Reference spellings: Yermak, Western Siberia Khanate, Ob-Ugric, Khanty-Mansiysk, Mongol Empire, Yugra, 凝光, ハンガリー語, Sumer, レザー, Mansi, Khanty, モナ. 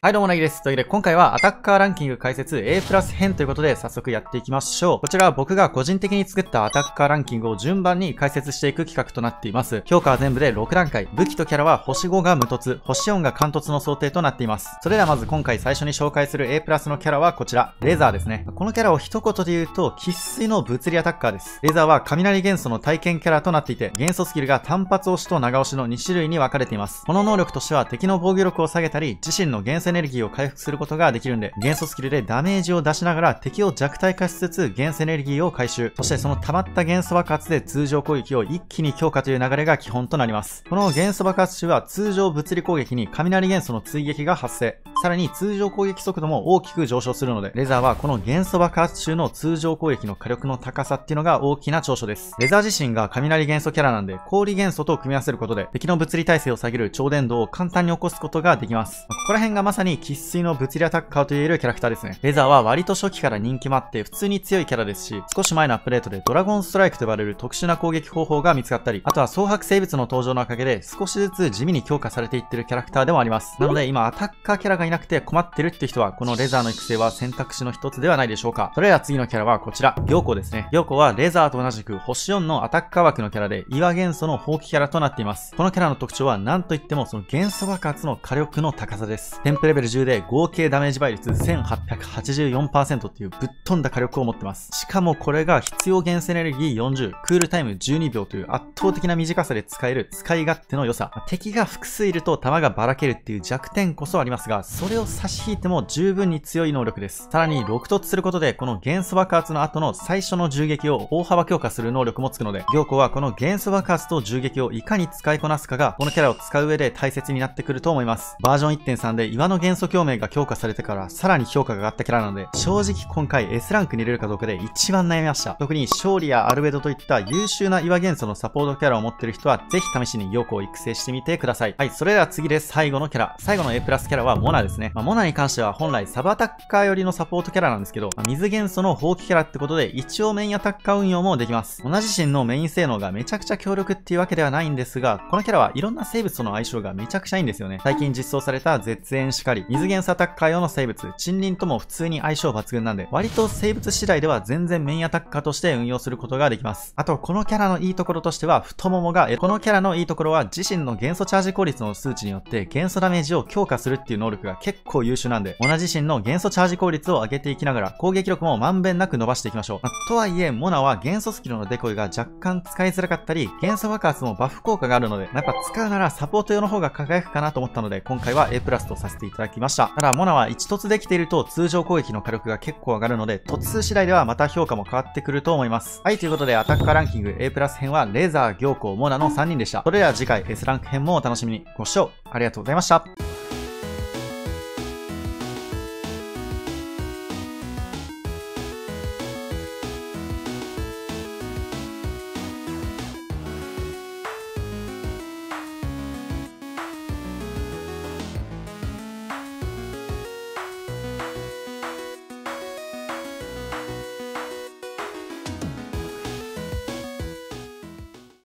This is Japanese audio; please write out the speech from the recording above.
はいどうも、なぎです。というわけで、今回はアタッカーランキング解説 A プラス編ということで、早速やっていきましょう。こちらは僕が個人的に作ったアタッカーランキングを順番に解説していく企画となっています。評価は全部で6段階。武器とキャラは星5が無凸、星4が貫凸の想定となっています。それではまず今回最初に紹介する A プラスのキャラはこちら、レーザーですね。このキャラを一言で言うと、必須の物理アタッカーです。レーザーは雷元素の体験キャラとなっていて、元素スキルが単発押しと長押しの2種類に分かれています。この能力としては敵の防御力を下げたり、自身の元素エネルギーを回復することができるんで、元素スキルでダメージを出しながら敵を弱体化しつつ元素エネルギーを回収、そしてその溜まった元素爆発で通常攻撃を一気に強化という流れが基本となります。この元素爆発中は通常物理攻撃に雷元素の追撃が発生、さらに通常攻撃速度も大きく上昇するので、レザーはこの元素爆発中の通常攻撃の火力の高さっていうのが大きな長所です。レザー自身が雷元素キャラなんで、氷元素と組み合わせることで敵の物理耐性を下げる超電導を簡単に起こすことができます。ここら辺がまさに生粋の物理アタッカーといえるキャラクターですね。レザーは割と初期から人気もあって普通に強いキャラですし、少し前のアップデートでドラゴンストライクと呼ばれる特殊な攻撃方法が見つかったり、あとは蒼白生物の登場のおかげで少しずつ地味に強化されていってるキャラクターでもあります。なので今アタッカーキャラがいなくて困ってるっていう人は、このレザーの育成は選択肢の一つではないでしょうか。それでは次のキャラはこちら、陽光ですね。陽光はレザーと同じく星4のアタッカー枠のキャラで、岩元素の放棄キャラとなっています。このキャラの特徴は何といってもその元素爆発の火力の高さです。テンプレベル10で合計ダメージ倍率 1884% っていうぶっ飛んだ火力を持ってます。しかもこれが必要元素エネルギー40、クールタイム12秒という圧倒的な短さで使える使い勝手の良さ。敵が複数いると弾がばらけるっていう弱点こそありますが、それを差し引いても十分に強い能力です。さらに6凸することでこの元素爆発の後の最初の銃撃を大幅強化する能力もつくので、行子はこの元素爆発と銃撃をいかに使いこなすかがこのキャラを使う上で大切になってくると思います。バージョン 1.3 で岩の元素共鳴が強化されてからさらに評価が上がったキャラなので、正直今回 S ランクに入れるかどうかで一番悩みました。特に勝利やアルベドといった優秀な岩元素のサポートキャラを持ってる人はぜひ試しに陽子を育成してみてください。はい、それでは次です。最後のキャラ。最後の A プラスキャラはモナですね。モナに関しては本来サブアタッカー寄りのサポートキャラなんですけど、水元素の放棄キャラってことで一応メインアタッカー運用もできます。モナ自身のメイン性能がめちゃくちゃ強力っていうわけではないんですが、このキャラはいろんな生物との相性がめちゃくちゃいいんですよね。最近実装された絶縁しかり、水元素アタッカー用の生物、森林とも普通に相性抜群なんで、割と生物次第では全然メインアタッカーとして運用することができます。あと、このキャラのいいところとしては、太ももが、このキャラのいいところは自身の元素チャージ効率の数値によって元素ダメージを強化するっていう能力が結構優秀なんで、モナ自身の元素チャージ効率を上げていきながら攻撃力もまんべんなく伸ばしていきましょう。とはいえ、モナは元素スキルのデコイが若干使いづらかったり、元素爆発もバフ効果があるので、やっぱ使うならサポート用の方が輝くかなと思ったので、今回は A プラスとさせていただきました。ただ、モナは1凸できていると通常攻撃の火力が結構上がるので、凸数次第ではまた評価も変わってくると思います。はい、ということでアタッカーランキング A プラス編はレーザー、行子、モナの3人でした。それでは次回 S ランク編もお楽しみに。ご視聴ありがとうございました。